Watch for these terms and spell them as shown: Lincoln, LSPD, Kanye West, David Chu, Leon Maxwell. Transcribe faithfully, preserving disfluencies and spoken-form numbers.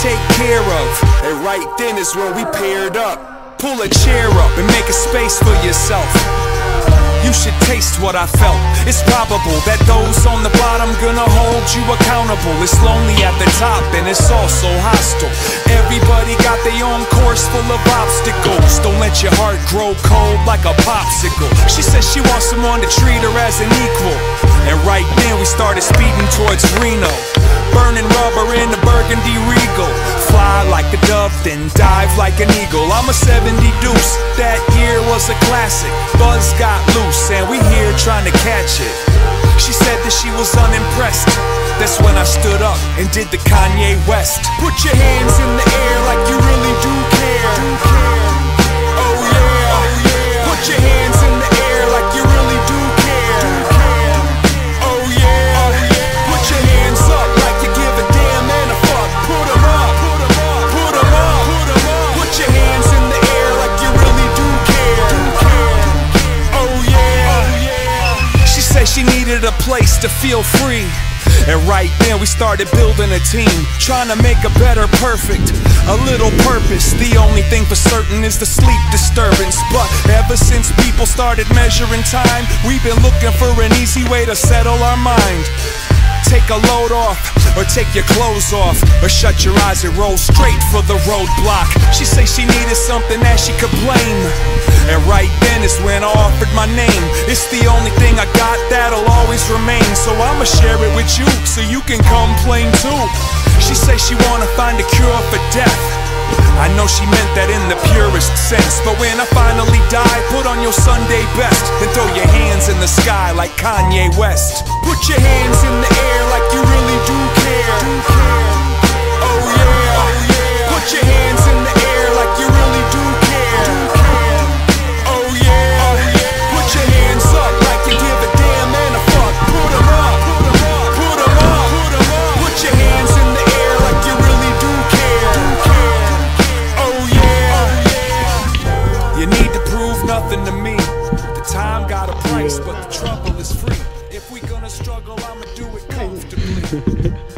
take care of. And right then is when we paired up. Pull a chair up and make a space for yourself. You should taste what I felt. It's probable that those on the bottom gonna hold you accountable. It's lonely at the top and it's also hostile. Everybody got their own course full of obstacles. Don't let your heart grow cold like a popsicle. She says she wants someone to treat her as an equal. And right then we started speeding towards Reno, burning rubber in the burgundy Regal. Fly like a dove, then dive like an eagle. I'm a seventy deuce, that year was a classic. Buzz got loose and we here trying to catch it. She said that she was unimpressed. That's when I stood up and did the Kanye West. Put your hands in the air like you really do care. Oh yeah, oh yeah. Put your hands in the air like you really do care. Oh yeah, oh yeah. Put your hands up like you give a damn and a fuck. Put them up, put them up, put them up, put them up. Put your hands in the air like you really do care. Oh yeah, oh yeah. She said she needed a place to feel free. And right then we started building a team, trying to make a better perfect, a little purpose. The only thing for certain is the sleep disturbance. But ever since people started measuring time, we've been looking for an easy way to settle our mind. Take a load off, or take your clothes off, or shut your eyes and roll straight for the roadblock. She said she needed something that she could blame. And right then is when I offered my name. It's the only thing I got that'll always remain. So I'ma share it with you, so you can complain too. She says she wanna find a cure for death. I know she meant that in the purest sense. But when I finally die, put on your Sunday best and throw your hands in the sky like Kanye West. Put your hands in the air like you really do care. Oh yeah, oh yeah. Put your hands in the air like you really do care. But the trouble is free. If we're gonna struggle, I'ma do it comfortably.